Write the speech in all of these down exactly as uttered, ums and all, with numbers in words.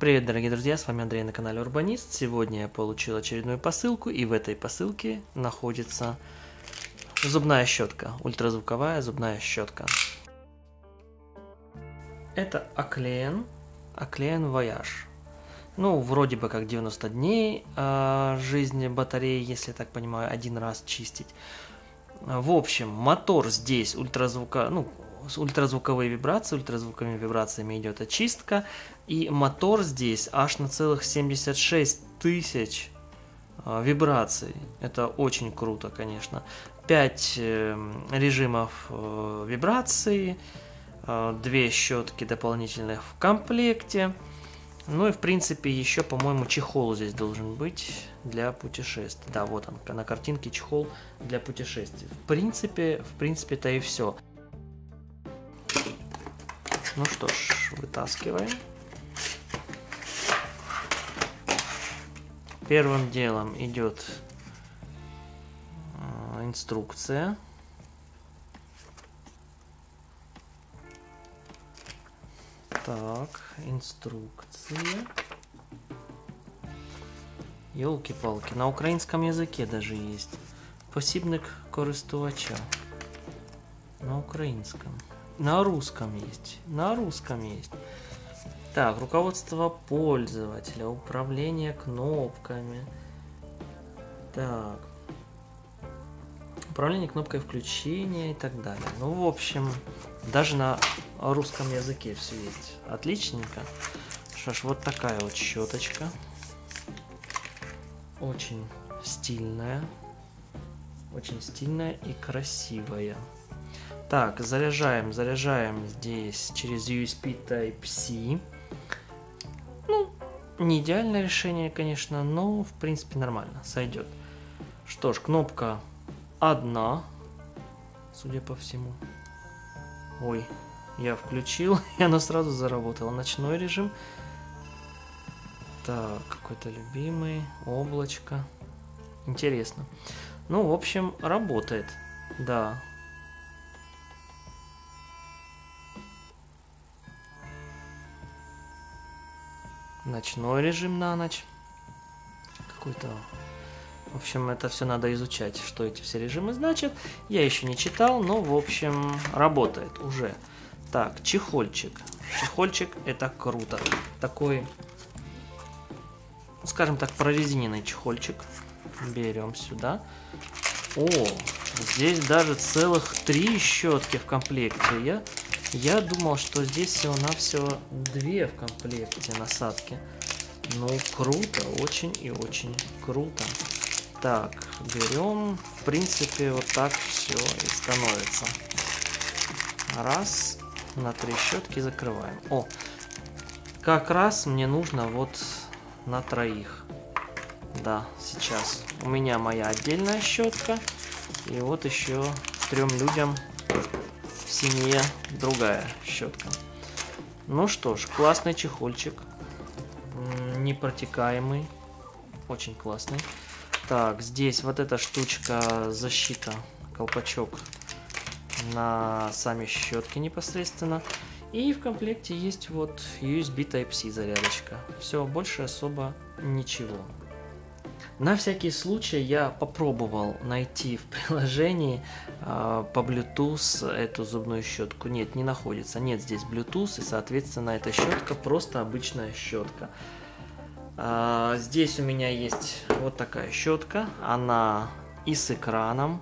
Привет, дорогие друзья, с вами Андрей на канале Urbanist. Сегодня я получил очередную посылку, и в этой посылке находится зубная щетка, ультразвуковая зубная щетка. Это Oclean, Oclean Voyage. Ну, вроде бы как девяносто дней э, жизни батареи, если я так понимаю, один раз чистить. В общем, мотор здесь ультразвука... Ну, ультразвуковые вибрации, ультразвуковыми вибрациями идет очистка, и мотор здесь аж на целых семьдесят шесть тысяч э, вибраций. Это очень круто, конечно. пять э, режимов э, вибрации, э, две щетки дополнительных в комплекте, ну и в принципе еще, по-моему, чехол здесь должен быть для путешествий. Да, вот он, на картинке чехол для путешествий. В принципе, в принципе, это и все. Ну что ж, вытаскиваем. Первым делом идет инструкция. Так, инструкция. Ёлки-палки, на украинском языке даже есть. Посібник користувача. На украинском. На русском есть. На русском есть. Так, руководство пользователя, управление кнопками. Так. Управление кнопкой включения и так далее. Ну, в общем, даже на русском языке все есть. Отличненько. Что ж, вот такая вот щеточка. Очень стильная. Очень стильная и красивая. Так, заряжаем, заряжаем здесь через ю эс би Type-C. Ну, не идеальное решение, конечно, но в принципе нормально, сойдет. Что ж, кнопка одна, судя по всему. Ой, я включил, и она сразу заработала. Ночной режим. Так, какой-то любимый, облачко. Интересно. Ну, в общем, работает, да. Ночной режим на ночь. Какой-то... В общем, это все надо изучать, что эти все режимы значат. Я еще не читал, но, в общем, работает уже. Так, чехольчик. Чехольчик – это круто. Такой, скажем так, прорезиненный чехольчик. Берем сюда. О, здесь даже целых три щетки в комплекте. Я... Я думал, что здесь всего-навсего две в комплекте насадки. Ну, круто, очень и очень круто. Так, берем. В принципе, вот так все и становится. Раз, на три щетки закрываем. О, как раз мне нужно вот на троих. Да, сейчас. У меня моя отдельная щетка. И вот еще трем людям... В семье другая щетка. Ну что ж, классный чехольчик. Непротекаемый. Очень классный. Так, здесь вот эта штучка, защита, колпачок на сами щетки непосредственно. И в комплекте есть вот ю эс би Type-C зарядочка. Все, больше особо ничего. На всякий случай я попробовал найти в приложении э, по Bluetooth эту зубную щетку. Нет, не находится. Нет здесь Bluetooth, и, соответственно, эта щетка просто обычная щетка. Э, здесь у меня есть вот такая щетка. Она и с экраном,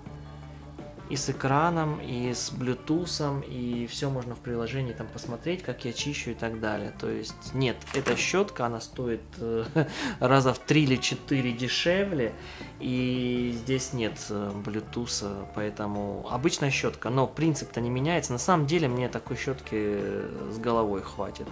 и с экраном, и с Bluetooth, и все можно в приложении там посмотреть, как я чищу и так далее. То есть, нет, эта щетка, она стоит э, раза в три или четыре дешевле, и здесь нет Bluetooth, поэтому обычная щетка, но принцип-то не меняется. На самом деле, мне такой щетки с головой хватит.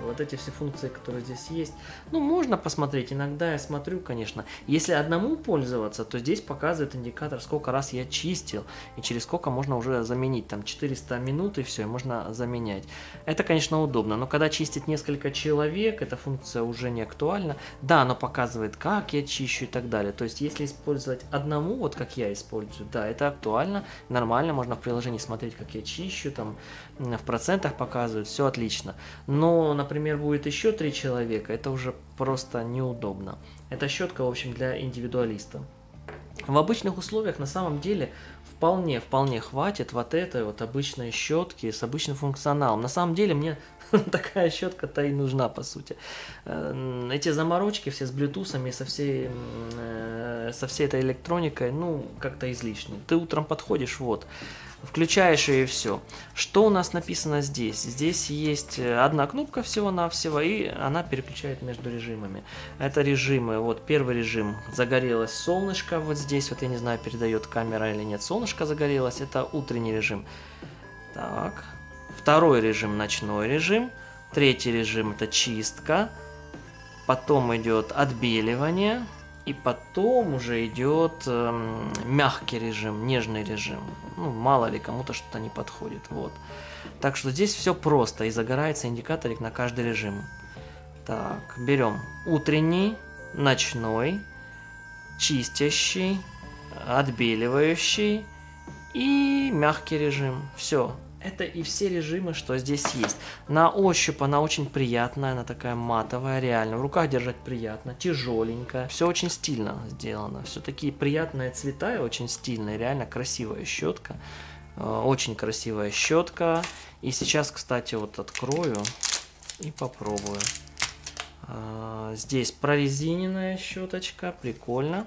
Вот эти все функции, которые здесь есть, ну, можно посмотреть, иногда я смотрю, конечно. Если одному пользоваться, то здесь показывает индикатор, сколько раз я чистил. и через сколько можно уже заменить, там четыреста минут, и все, и можно заменять. Это, конечно, удобно, но когда чистит несколько человек, эта функция уже не актуальна. Да, она показывает, как я чищу и так далее. То есть, если использовать одному, вот как я использую, да, это актуально, нормально, можно в приложении смотреть, как я чищу, там в процентах показывают, все отлично. Но, например, будет еще три человека, это уже просто неудобно. Это щетка, в общем, для индивидуалиста. В обычных условиях на самом деле вполне, вполне хватит вот этой вот обычной щетки с обычным функционалом. На самом деле мне такая щетка-то и нужна, по сути. Эти заморочки все с блютусами, со всей, со всей этой электроникой, ну, как-то излишне. Ты утром подходишь, вот, включаешь ее, и все. Что у нас написано здесь? Здесь есть одна кнопка всего-навсего, и она переключает между режимами. Это режимы. Вот первый режим. Загорелось солнышко. Вот здесь, вот я не знаю, передает камера или нет. Солнышко загорелось. Это утренний режим. Так. Второй режим — ночной режим. Третий режим — это чистка. Потом идет отбеливание. И потом уже идет э, мягкий режим, нежный режим. Ну, мало ли, кому-то что-то не подходит. Вот. Так что здесь все просто. И загорается индикаторик на каждый режим. Так, берем утренний, ночной, чистящий, отбеливающий и мягкий режим. Все. Это и все режимы, что здесь есть. На ощупь она очень приятная, она такая матовая, реально. В руках держать приятно, тяжеленькая. Все очень стильно сделано. Все такие приятные цвета и очень стильные, реально красивая щетка. Очень красивая щетка. И сейчас, кстати, вот открою и попробую. Здесь прорезиненная щеточка, прикольно.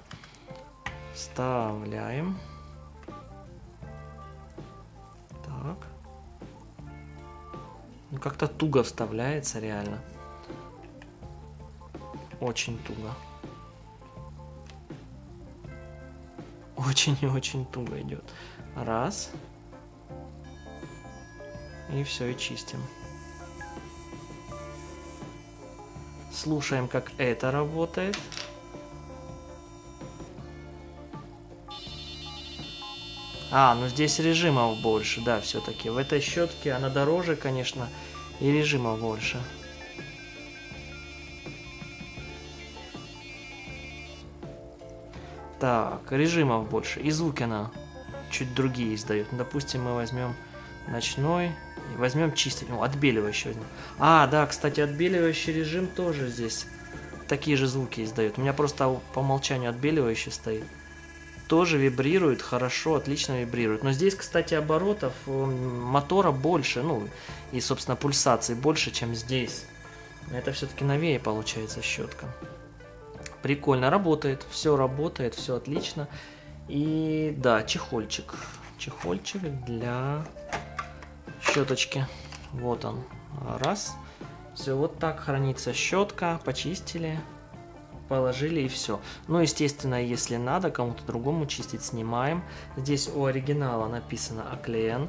Вставляем. Так. Ну, как-то туго вставляется, реально. Очень туго. Очень и очень туго идет. Раз. И все, и чистим. Слушаем, как это работает. А, ну здесь режимов больше, да, все-таки. В этой щетке она дороже, конечно, и режимов больше. Так, режимов больше. И звуки она чуть другие издает. Ну, допустим, мы возьмем ночной, возьмем чистый, ну, отбеливающий возьмем. А, да, кстати, отбеливающий режим тоже здесь такие же звуки издает. У меня просто по умолчанию отбеливающий стоит. Тоже вибрирует, хорошо, отлично вибрирует. Но здесь, кстати, оборотов мотора больше, ну, и, собственно, пульсаций больше, чем здесь. Это все-таки новее получается щетка. Прикольно, работает, все работает, все отлично. И, да, чехольчик. Чехольчик для щеточки. Вот он, раз. Все, вот так хранится щетка, почистили. Положили, и все. Ну, естественно, если надо кому-то другому чистить, снимаем. Здесь у оригинала написано Oclean,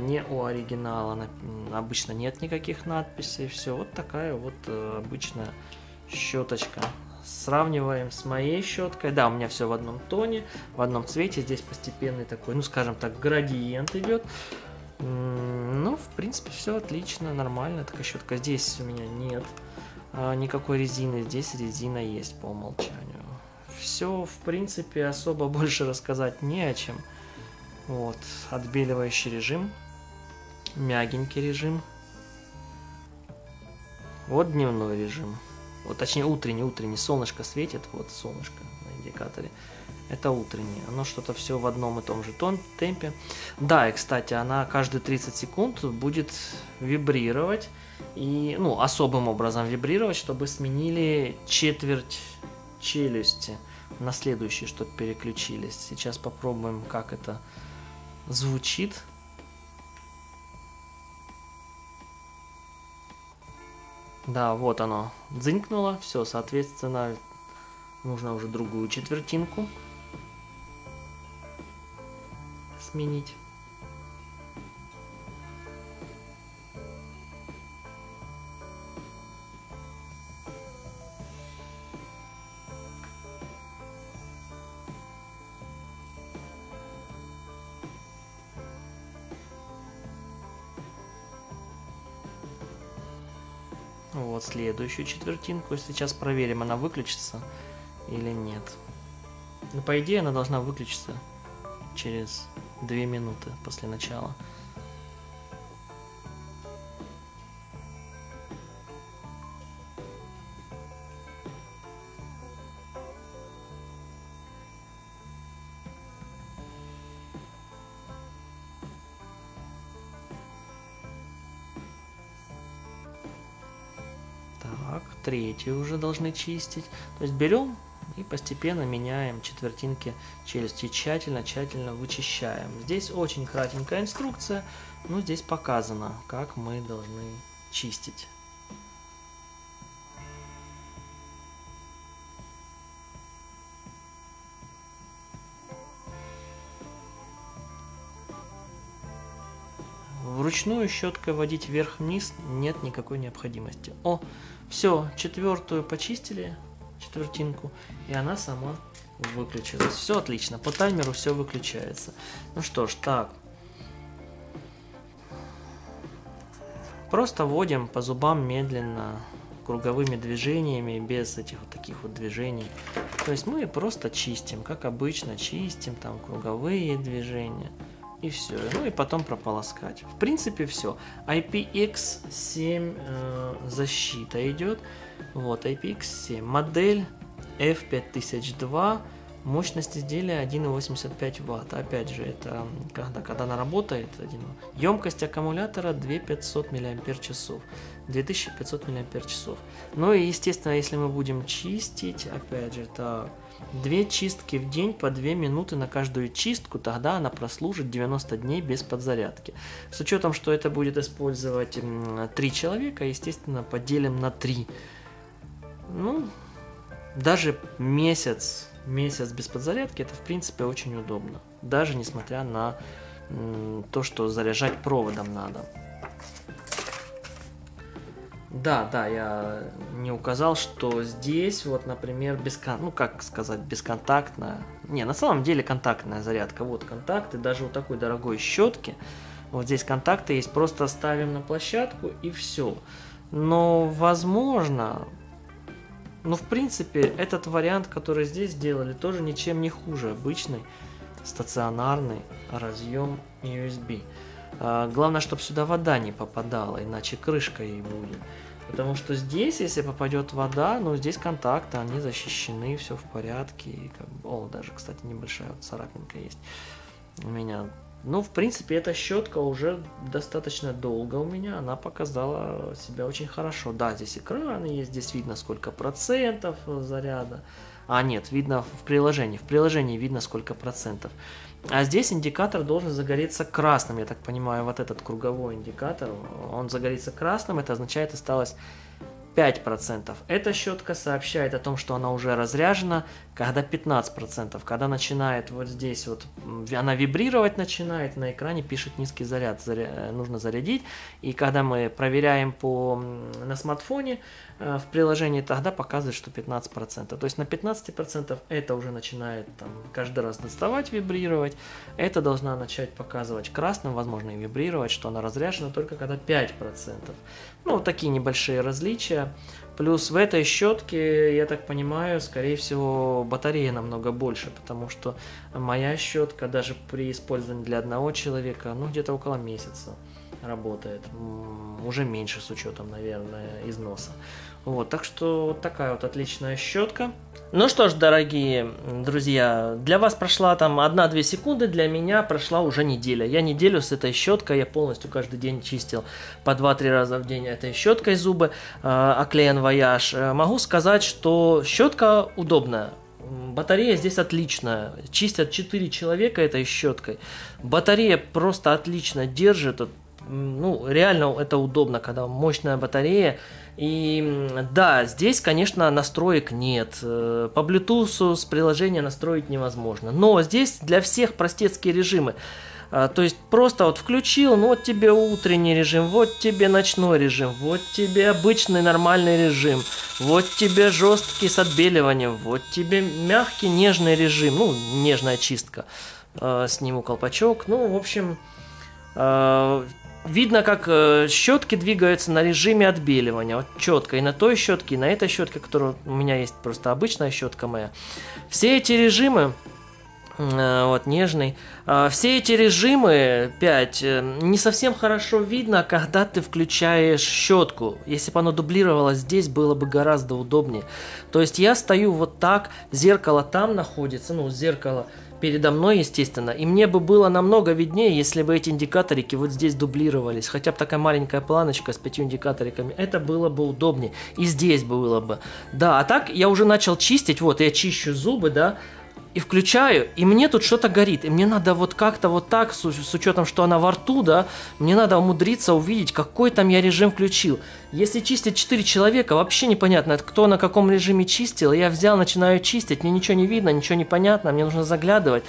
не у оригинала обычно нет никаких надписей. Все, вот такая вот обычная щеточка. Сравниваем с моей щеткой. Да, у меня все в одном тоне, в одном цвете. Здесь постепенный такой, ну, скажем так, градиент идет. Ну, в принципе, все отлично, нормально. Такая щетка. Здесь у меня нет никакой резины, здесь резина есть по умолчанию. Все, в принципе, особо больше рассказать не о чем. Вот, отбеливающий режим, мягенький режим, вот дневной режим, вот, точнее, утренний, утренний, солнышко светит, вот солнышко на индикаторе. Это утреннее. Оно что-то все в одном и том же тон, темпе. Да, и, кстати, она каждые тридцать секунд будет вибрировать. И, ну, особым образом вибрировать, чтобы сменили четверть челюсти на следующий, чтобы переключились. Сейчас попробуем, как это звучит. Да, вот оно дзынькнуло. Все, соответственно, нужно уже другую четвертинку сменить. следующую четвертинку. Сейчас проверим, она выключится или нет. Но по идее она должна выключиться через две минуты после начала. Так, третью уже должны чистить. То есть берем и постепенно меняем четвертинки через тщательно, тщательно вычищаем. Здесь очень кратенькая инструкция, но здесь показано, как мы должны чистить. Вручную щеткой водить вверх-вниз нет никакой необходимости. О, все, четвертую почистили, четвертинку, и она сама выключилась. Все отлично, по таймеру все выключается. Ну что ж, так. Просто вводим по зубам медленно, круговыми движениями, без этих вот таких вот движений. То есть мы просто чистим, как обычно, чистим там круговые движения. И все. Ну и потом прополоскать. В принципе, все. ай пи икс семь э, защита идет. Вот, ай пи икс семь. Модель эф пять тысяч два. Мощность изделия один и восемьдесят пять ватт. Опять же, это когда, когда она работает. Емкость аккумулятора две тысячи пятьсот миллиампер-часов. две тысячи пятьсот миллиампер-часов. Ну и, естественно, если мы будем чистить, опять же, это две чистки в день по две минуты на каждую чистку, тогда она прослужит девяносто дней без подзарядки. С учетом, что это будет использовать три человека, естественно, поделим на три. Ну, даже месяц. Месяц без подзарядки, это в принципе очень удобно, даже несмотря на то, что заряжать проводом надо. Да, да, я не указал, что здесь вот, например, бескон... ну как сказать, бесконтактная, не, на самом деле контактная зарядка, вот контакты, даже у такой дорогой щетки, вот здесь контакты есть, просто ставим на площадку и все. Но возможно... Ну, в принципе, этот вариант, который здесь сделали, тоже ничем не хуже. Обычный стационарный разъем ю эс би. А, главное, чтобы сюда вода не попадала, иначе крышка ей будет. Потому что здесь, если попадет вода, ну, здесь контакты, они защищены, все в порядке. И как... О, даже, кстати, небольшая вот царапинка есть у меня. Ну, в принципе, эта щетка уже достаточно долго у меня, она показала себя очень хорошо. Да, здесь экран есть, здесь видно, сколько процентов заряда. А, нет, видно в приложении. В приложении видно, сколько процентов. А здесь индикатор должен загореться красным, я так понимаю, вот этот круговой индикатор, он загорится красным, это означает, осталось пять процентов. Эта щетка сообщает о том, что она уже разряжена, когда пятнадцать процентов. Когда начинает вот здесь вот, она вибрировать начинает, на экране пишет низкий заряд, заря... нужно зарядить. И когда мы проверяем по... на смартфоне э, в приложении, тогда показывает, что пятнадцать процентов. То есть на пятнадцать процентов это уже начинает там, каждый раз доставать, вибрировать. Это должна начать показывать красным, возможно, и вибрировать, что она разряжена только когда пять процентов. Ну, вот такие небольшие различия. Плюс в этой щетке, я так понимаю, скорее всего, батарея намного больше, потому что моя щетка даже при использовании для одного человека, ну, где-то около месяца работает. Уже меньше с учетом, наверное, износа. Вот, так что вот такая вот отличная щетка. Ну что ж, дорогие друзья, для вас прошла там одна-две секунды, для меня прошла уже неделя. Я неделю с этой щеткой, я полностью каждый день чистил по два-три раза в день этой щеткой зубы, Oclean Voyage. Могу сказать, что щетка удобная. Батарея здесь отличная, чистят четыре человека этой щеткой. Батарея просто отлично держит. Ну, реально это удобно, когда мощная батарея. И да, здесь, конечно, настроек нет. По Bluetooth с приложения настроить невозможно. Но здесь для всех простецкие режимы. То есть просто вот включил, ну вот тебе утренний режим, вот тебе ночной режим, вот тебе обычный нормальный режим, вот тебе жесткий с отбеливанием, вот тебе мягкий нежный режим, ну нежная чистка. Сниму колпачок, ну в общем... видно, как э, щетки двигаются на режиме отбеливания. Вот четко и на той щетке, и на этой щетке, которая у меня есть, просто обычная щетка моя. Все эти режимы, э, вот нежный, э, все эти режимы пять э, не совсем хорошо видно, когда ты включаешь щетку. Если бы оно дублировалось здесь, было бы гораздо удобнее. То есть я стою вот так, зеркало там находится, ну зеркало... передо мной, естественно, и мне бы было намного виднее, если бы эти индикаторики вот здесь дублировались, хотя бы такая маленькая планочка с пятью индикаториками, это было бы удобнее, и здесь было бы, да, а так я уже начал чистить, вот, я чищу зубы, да, и включаю, и мне тут что-то горит, и мне надо вот как-то вот так, с, с учетом, что она во рту, да, мне надо умудриться увидеть, какой там я режим включил. Если чистить четыре человека, вообще непонятно, кто на каком режиме чистил. Я взял, начинаю чистить, мне ничего не видно, ничего не понятно, мне нужно заглядывать.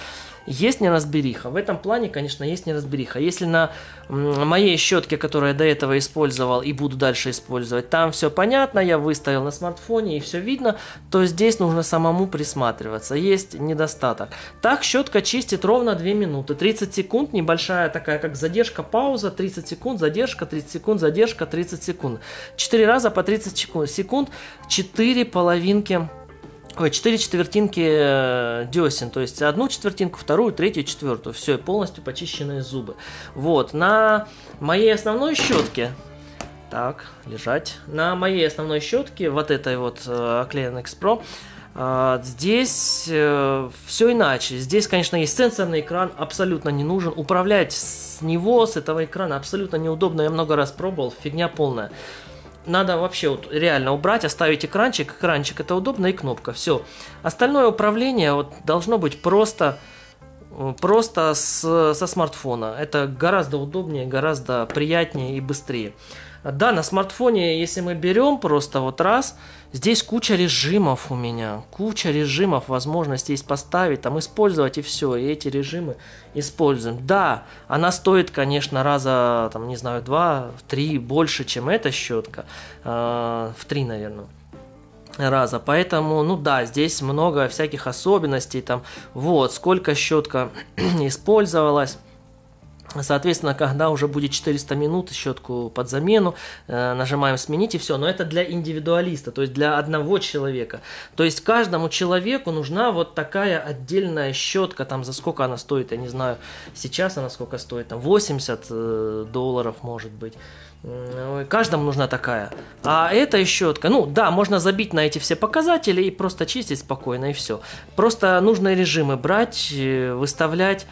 Есть неразбериха. В этом плане, конечно, есть неразбериха. Если на моей щетке, которую я до этого использовал и буду дальше использовать, там все понятно, я выставил на смартфоне и все видно, то здесь нужно самому присматриваться. Есть недостаток. Так щетка чистит ровно две минуты. тридцать секунд, небольшая такая, как задержка, пауза, тридцать секунд, задержка, тридцать секунд, задержка, тридцать секунд. четыре раза по тридцать секунд, четыре половинки. четыре четвертинки десен, то есть одну четвертинку, вторую, третью, четвертую. Все, полностью почищенные зубы. Вот, на моей основной щетке, так, лежать, на моей основной щетке, вот этой вот Oclean X Pro, здесь э, все иначе. Здесь, конечно, есть сенсорный экран, абсолютно не нужен. Управлять с него, с этого экрана абсолютно неудобно. Я много раз пробовал, фигня полная. Надо вообще вот реально убрать, оставить экранчик. Экранчик это удобно и кнопка. Все. Остальное управление вот должно быть просто, просто с, со смартфона. Это гораздо удобнее, гораздо приятнее и быстрее. Да, на смартфоне, если мы берем просто вот раз, здесь куча режимов у меня. Куча режимов, возможностей поставить, там использовать и все. И эти режимы используем. Да, она стоит, конечно, раза, там, не знаю, два, три больше, чем эта щетка. Э, в три, наверное, раза. Поэтому, ну да, здесь много всяких особенностей. Там, вот, сколько щетка использовалась. Соответственно, когда уже будет четыреста минут, щетку под замену, э, нажимаем «Сменить» и все. Но это для индивидуалиста, то есть для одного человека. То есть каждому человеку нужна вот такая отдельная щетка, там за сколько она стоит, я не знаю, сейчас она сколько стоит, там восемьдесят долларов может быть. Каждому нужна такая. А эта щетка, ну да, можно забить на эти все показатели и просто чистить спокойно и все. Просто нужные режимы брать, выставлять.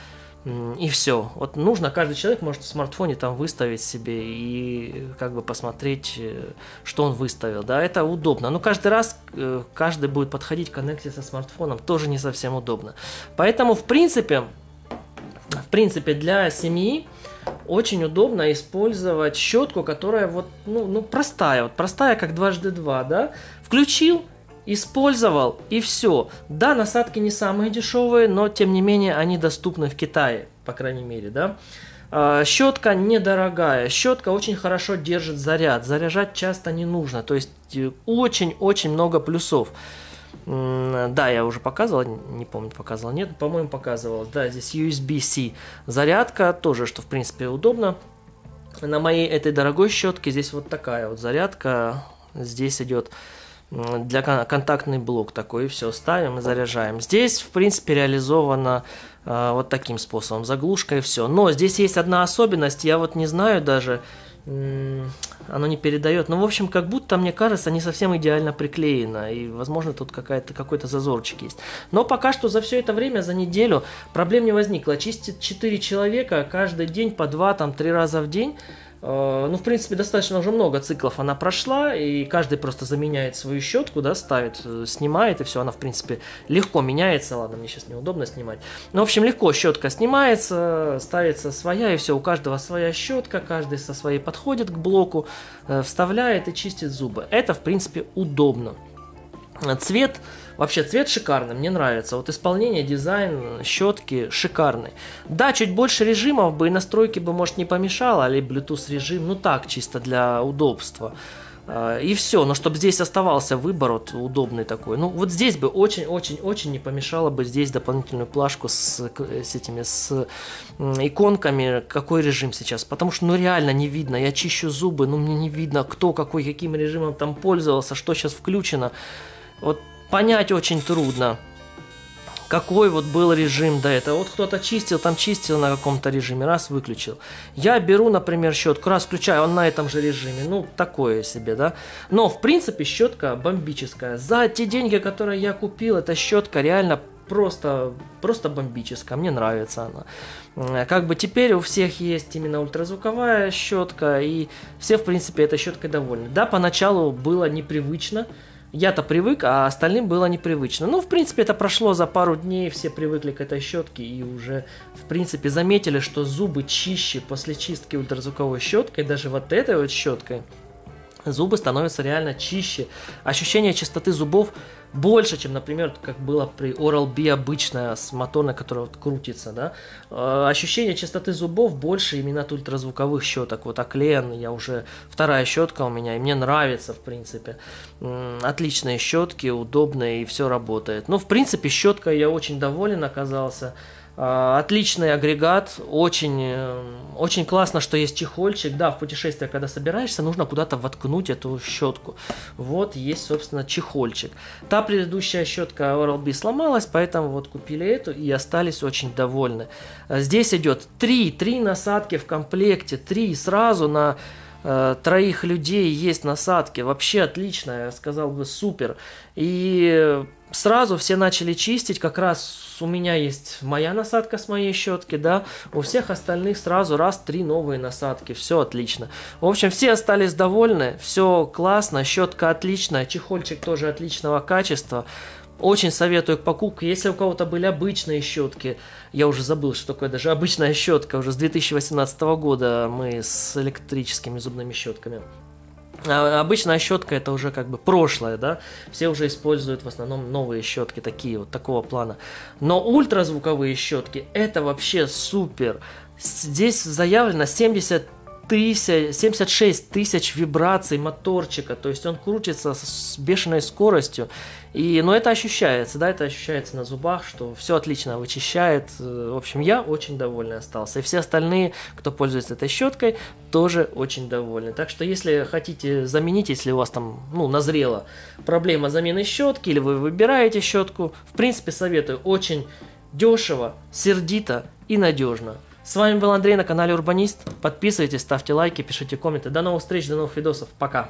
И все. Вот нужно, каждый человек может в смартфоне там выставить себе и как бы посмотреть, что он выставил. Да, это удобно. Но каждый раз каждый будет подходить к коннекте со смартфоном. Тоже не совсем удобно. Поэтому, в принципе, в принципе, для семьи очень удобно использовать щетку, которая вот, ну, ну простая. Вот простая, как дважды два, да. Включил, использовал и все. Да, насадки не самые дешевые, но тем не менее они доступны в Китае, по крайней мере, да. Щетка недорогая, щетка очень хорошо держит заряд, заряжать часто не нужно, то есть очень-очень много плюсов. Да, я уже показывал, не помню, показывал, нет, по-моему, показывал. Да, здесь ю эс би-C зарядка, тоже, что в принципе удобно. На моей этой дорогой щетке здесь вот такая вот зарядка, здесь идет... Для контактный блок такой, и все, ставим и заряжаем. Здесь, в принципе, реализовано э, вот таким способом, заглушка и все. Но здесь есть одна особенность, я вот не знаю даже, э, оно не передает. Ну, в общем, как будто, мне кажется, не совсем идеально приклеено, и, возможно, тут какой-то зазорчик есть. Но пока что за все это время, за неделю, проблем не возникло. Чистит четыре человека каждый день по два-три раза в день. Ну, в принципе, достаточно уже много циклов она прошла, и каждый просто заменяет свою щетку, да, ставит, снимает, и все, она, в принципе, легко меняется. Ладно, мне сейчас неудобно снимать. Ну, в общем, легко щетка снимается, ставится своя, и все, у каждого своя щетка, каждый со своей подходит к блоку, вставляет и чистит зубы. Это, в принципе, удобно. Цвет, вообще цвет шикарный, мне нравится. Вот исполнение, дизайн щетки шикарный. Да, чуть больше режимов бы и настройки бы, может, не помешало, или Bluetooth режим, ну так, чисто для удобства. И все, но чтобы здесь оставался выбор вот, удобный такой. Ну вот здесь бы очень-очень-очень не помешало бы здесь дополнительную плашку с, с этими, с иконками, какой режим сейчас. Потому что ну реально не видно, я чищу зубы, но мне не видно, кто какой, каким режимом там пользовался, что сейчас включено. Вот понять очень трудно, какой вот был режим до этого. Вот кто-то чистил, там чистил на каком-то режиме, раз, выключил. Я беру, например, щетку, раз, включаю, он на этом же режиме. Ну, такое себе, да. Но, в принципе, щетка бомбическая. За те деньги, которые я купил, эта щетка реально просто, просто бомбическая. Мне нравится она. Как бы теперь у всех есть именно ультразвуковая щетка, и все, в принципе, этой щеткой довольны. Да, поначалу было непривычно. Я-то привык, а остальным было непривычно. Ну, в принципе, это прошло за пару дней, все привыкли к этой щетке и уже, в принципе, заметили, что зубы чище после чистки ультразвуковой щеткой, даже вот этой вот щеткой, зубы становятся реально чище. Ощущение чистоты зубов больше, чем, например, как было при Oral-B обычная с моторной, которая вот крутится, да. Ощущение чистоты зубов больше именно от ультразвуковых щеток. Вот Oclean, я уже вторая щетка у меня, и мне нравится, в принципе. Отличные щетки, удобные, и все работает. Ну, в принципе, щеткой я очень доволен оказался. Отличный агрегат, очень, очень классно, что есть чехольчик. Да, в путешествие, когда собираешься, нужно куда-то воткнуть эту щетку. Вот есть, собственно, чехольчик. Та предыдущая щетка Oral-B сломалась, поэтому вот купили эту и остались очень довольны. Здесь идет три, три насадки в комплекте, три сразу на... троих людей есть насадки. Вообще отлично, я сказал бы, супер. И сразу все начали чистить. Как раз у меня есть моя насадка с моей щетки, да. У всех остальных сразу раз, три новые насадки. Все отлично. В общем, все остались довольны. Все классно, щетка отличная. Чехольчик тоже отличного качества. Очень советую к покупке, если у кого-то были обычные щетки, я уже забыл, что такое даже обычная щетка, уже с две тысячи восемнадцатого года мы с электрическими зубными щетками. А обычная щетка это уже как бы прошлое, да, все уже используют в основном новые щетки, такие вот, такого плана. Но ультразвуковые щетки это вообще супер, здесь заявлено семьдесят семьдесят шесть тысяч вибраций моторчика, то есть он крутится с бешеной скоростью, и, но это ощущается, да, это ощущается на зубах, что все отлично вычищает, в общем, я очень довольный остался, и все остальные, кто пользуется этой щеткой, тоже очень довольны, так что если хотите заменить, если у вас там, ну, назрела проблема замены щетки, или вы выбираете щетку, в принципе, советую, очень дешево, сердито и надежно. С вами был Андрей на канале Urbanist. Подписывайтесь, ставьте лайки, пишите комменты. До новых встреч, до новых видосов. Пока!